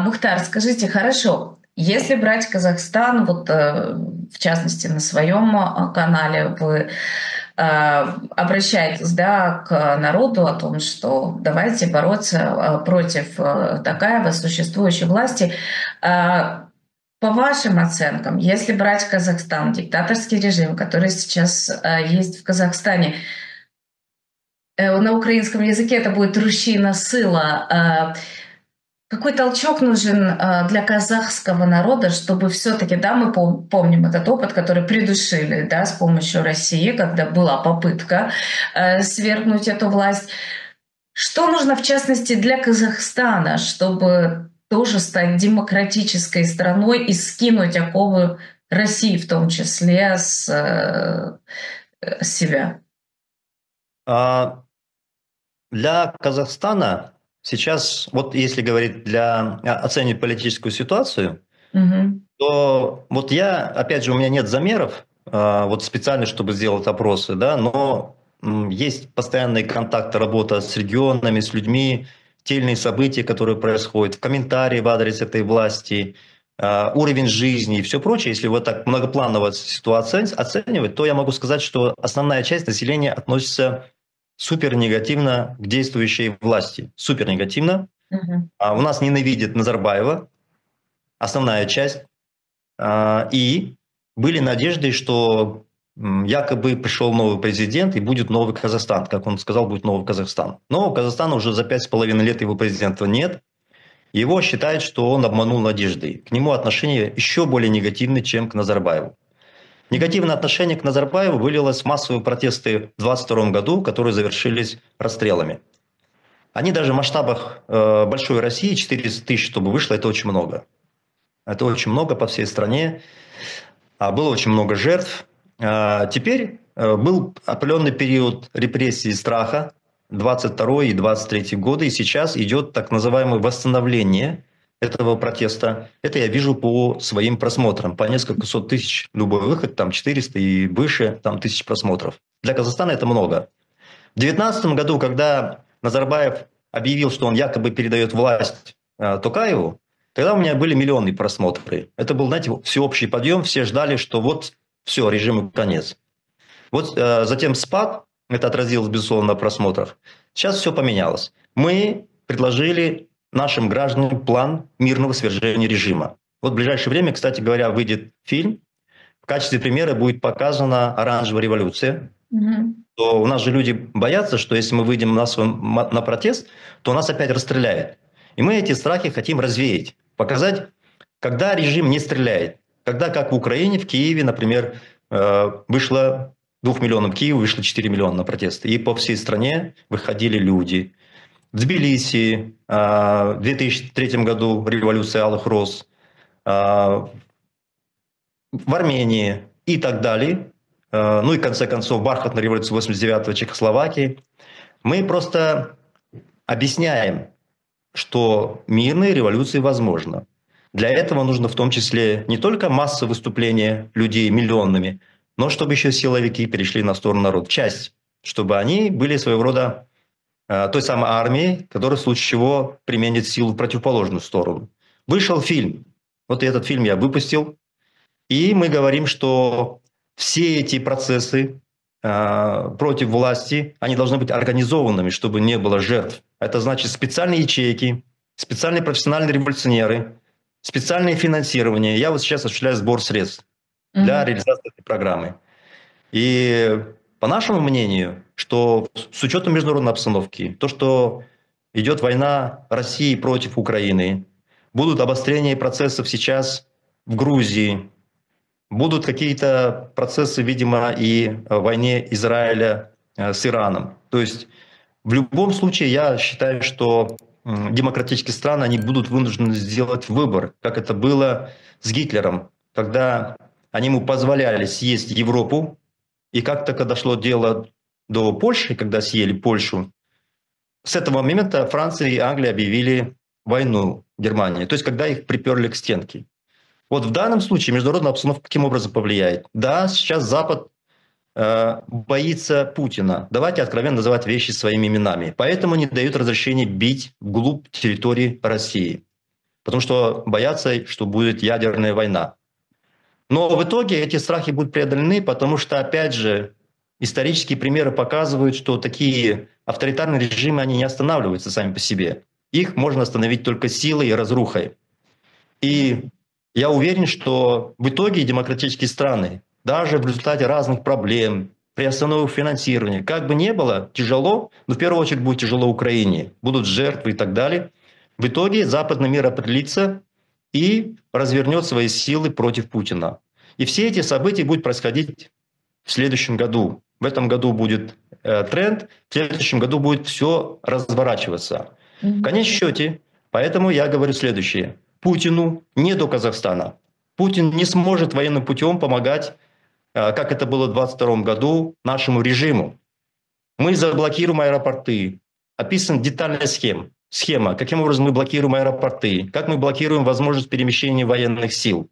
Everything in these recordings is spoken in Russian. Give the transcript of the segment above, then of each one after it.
Мухтар, скажите, хорошо, если брать Казахстан, вот в частности на своем канале вы обращаетесь, да, к народу о том, что давайте бороться против Токаева, существующей власти. По вашим оценкам, если брать Казахстан, диктаторский режим, который сейчас есть в Казахстане, на украинском языке это будет «рущина сила», какой толчок нужен для казахского народа, чтобы все-таки, да, мы помним этот опыт, который придушили, да, с помощью России, когда была попытка свергнуть эту власть. Что нужно, в частности, для Казахстана, чтобы тоже стать демократической страной и скинуть оковы России, в том числе, с себя? Для Казахстана сейчас, вот если говорить, оценивать политическую ситуацию, то вот я, опять же, у меня нет замеров, вот специально, чтобы сделать опросы, да, но есть постоянные контакты, работа с регионами, с людьми, тельные события, которые происходят, комментарии в адрес этой власти, уровень жизни и все прочее. Если вот так многопланово ситуацию оценивать, то я могу сказать, что основная часть населения относится супер негативно к действующей власти. Супер негативно. У нас ненавидит Назарбаева, основная часть. И были надежды, что якобы пришел новый президент и будет новый Казахстан. Как он сказал, будет новый Казахстан. Но у Казахстана уже за 5,5 лет его президента нет. Его считают, что он обманул надежды. К нему отношение еще более негативное, чем к Назарбаеву. Негативное отношение к Назарбаеву вылилось в массовые протесты в 2022 году, которые завершились расстрелами. Они даже в масштабах большой России, 400 тысяч, чтобы вышло, это очень много. Это очень много по всей стране. Было очень много жертв. Теперь был определенный период репрессий и страха, 22 и 23 годы, и сейчас идет так называемое восстановление этого протеста. Это я вижу по своим просмотрам. По несколько сот тысяч любой выход, там 400 и выше, там тысяч просмотров. Для Казахстана это много. В 2019 году, когда Назарбаев объявил, что он якобы передает власть Токаеву, тогда у меня были миллионы просмотров. Это был, знаете, всеобщий подъем, все ждали, что вот все, режиму конец. Вот затем спад, это отразилось, безусловно, на просмотрах. Сейчас все поменялось. Мы предложили нашим гражданам план мирного свержения режима. Вот в ближайшее время, кстати говоря, выйдет фильм. В качестве примера будет показана «Оранжевая революция». То у нас же люди боятся, что если мы выйдем на протест, то нас опять расстреляют. И мы эти страхи хотим развеять, показать, когда режим не стреляет. Когда, как в Украине, в Киеве, например, вышло 2 миллионов, в Киеве вышло 4 миллиона на протесты. И по всей стране выходили люди. В Тбилиси в 2003 году революция Роз, в Армении и так далее. Ну и, в конце концов, бархатная революция 89-го Чехословакии. Мы просто объясняем, что мирные революции возможны. Для этого нужно в том числе не только масса выступления людей миллионными, но чтобы еще силовики перешли на сторону народа. Часть, чтобы они были своего рода той самой армией, которая в случае чего применит силу в противоположную сторону. Вышел фильм. Вот этот фильм я выпустил. И мы говорим, что все эти процессы против власти, они должны быть организованными, чтобы не было жертв. Это значит специальные ячейки, специальные профессиональные революционеры, специальное финансирование. Я вот сейчас осуществляю сбор средств для реализации этой программы. И по нашему мнению, что с учетом международной обстановки, то, что идет война России против Украины, будут обострения процессов сейчас в Грузии, будут какие-то процессы, видимо, и в войне Израиля с Ираном. То есть в любом случае я считаю, что демократические страны, они будут вынуждены сделать выбор, как это было с Гитлером, когда они ему позволяли съесть Европу, и как только дошло дело до Польши, когда съели Польшу, с этого момента Франция и Англия объявили войну Германии, то есть когда их приперли к стенке. Вот в данном случае международная обстановка каким образом повлияет? Да, сейчас Запад боится Путина. Давайте откровенно называть вещи своими именами. Поэтому не дают разрешения бить вглубь территории России. потому что боятся, что будет ядерная война. Но в итоге эти страхи будут преодолены, потому что, опять же, исторические примеры показывают, что такие авторитарные режимы, они не останавливаются сами по себе. Их можно остановить только силой и разрухой. И я уверен, что в итоге демократические страны, даже в результате разных проблем, приостановив финансирование, как бы ни было тяжело, но в первую очередь будет тяжело Украине, будут жертвы и так далее, в итоге западный мир определится и развернет свои силы против Путина. И все эти события будут происходить в следующем году. В этом году будет тренд, в следующем году будет все разворачиваться. В конечном счете, поэтому я говорю следующее. Путину не до Казахстана. Путин не сможет военным путем помогать, как это было в 2022 году, нашему режиму. Мы заблокируем аэропорты. Описана детальная схема, каким образом мы блокируем аэропорты, как мы блокируем возможность перемещения военных сил.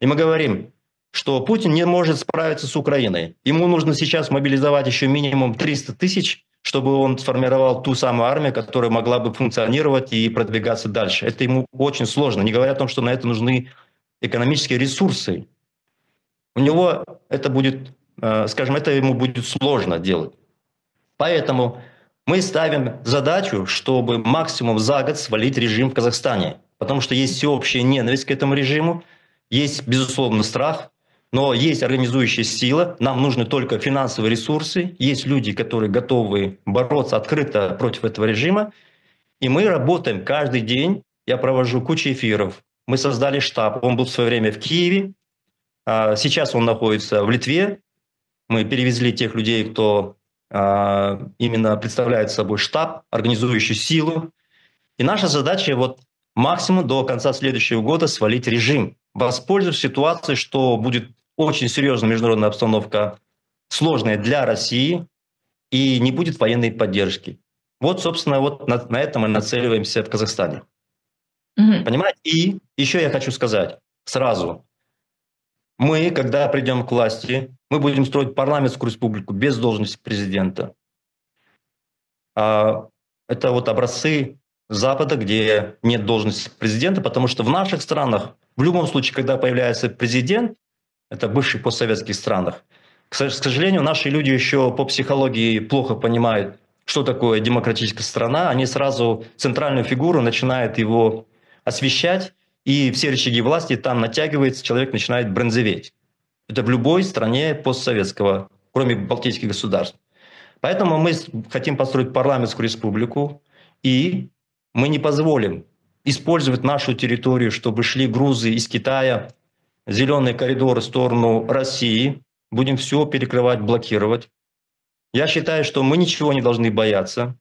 И мы говорим, что Путин не может справиться с Украиной. Ему нужно сейчас мобилизовать еще минимум 300 тысяч, чтобы он сформировал ту самую армию, которая могла бы функционировать и продвигаться дальше. Это ему очень сложно, не говоря о том, что на это нужны экономические ресурсы. У него это будет, скажем, это ему будет сложно делать. Поэтому мы ставим задачу, чтобы максимум за год свалить режим в Казахстане. Потому что есть всеобщая ненависть к этому режиму, есть, безусловно, страх, но есть организующая сила, нам нужны только финансовые ресурсы, есть люди, которые готовы бороться открыто против этого режима. И мы работаем каждый день, я провожу кучу эфиров. Мы создали штаб, он был в свое время в Киеве, сейчас он находится в Литве. Мы перевезли тех людей, кто именно представляет собой штаб, организующую силу. И наша задача вот максимум до конца следующего года свалить режим, воспользовавшись ситуацией, что будет очень серьезная международная обстановка, сложная для России, и не будет военной поддержки. Вот, собственно, вот на это мы нацеливаемся в Казахстане. Понимаете? И еще я хочу сказать сразу. Мы, когда придем к власти, мы будем строить парламентскую республику без должности президента. Это вот образцы Запада, где нет должности президента, потому что в наших странах, в любом случае, когда появляется президент, это бывших постсоветских странах, к сожалению, наши люди еще по психологии плохо понимают, что такое демократическая страна. Они сразу центральную фигуру начинают его освещать, и все рычаги власти там натягиваются, человек начинает бронзоветь. Это в любой стране постсоветского, кроме балтийских государств. Поэтому мы хотим построить парламентскую республику, и мы не позволим использовать нашу территорию, чтобы шли грузы из Китая, зеленые коридоры в сторону России. Будем все перекрывать, блокировать. Я считаю, что мы ничего не должны бояться.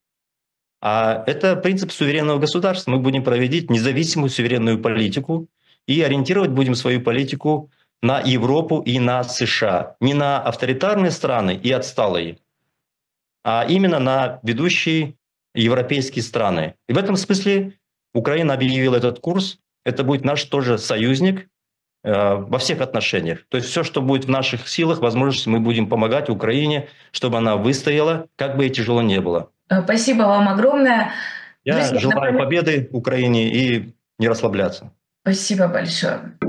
А это принцип суверенного государства. Мы будем проводить независимую суверенную политику и ориентировать будем свою политику на Европу и на США. Не на авторитарные страны и отсталые, а именно на ведущие европейские страны. И в этом смысле Украина объявила этот курс. Это будет наш тоже союзник во всех отношениях. То есть все, что будет в наших силах, возможности, мы будем помогать Украине, чтобы она выстояла, как бы ей тяжело не было. Спасибо вам огромное. Я желаю победы Украине и не расслабляться. Спасибо большое.